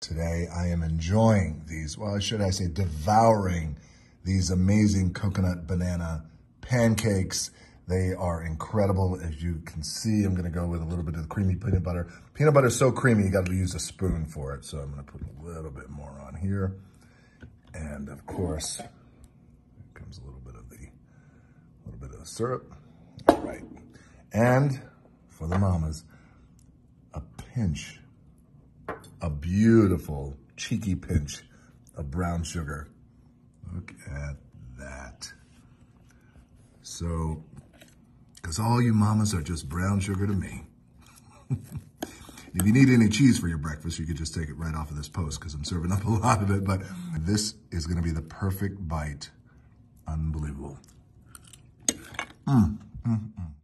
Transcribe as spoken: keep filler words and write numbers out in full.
Today, I am enjoying these, well, should I say devouring these amazing coconut banana pancakes. They are incredible. As you can see, I'm gonna go with a little bit of the creamy peanut butter. Peanut butter is so creamy, you gotta use a spoon for it. So I'm gonna put a little bit more on here. And of course, here comes a little bit of the, little bit of the syrup. All right. And for the mamas, a pinch, a beautiful cheeky pinch of brown sugar. Look at that. So, because all you mamas are just brown sugar to me. If you need any cheese for your breakfast, you could just take it right off of this post because I'm serving up a lot of it, but this is going to be the perfect bite. Unbelievable. Mm, mm, mm.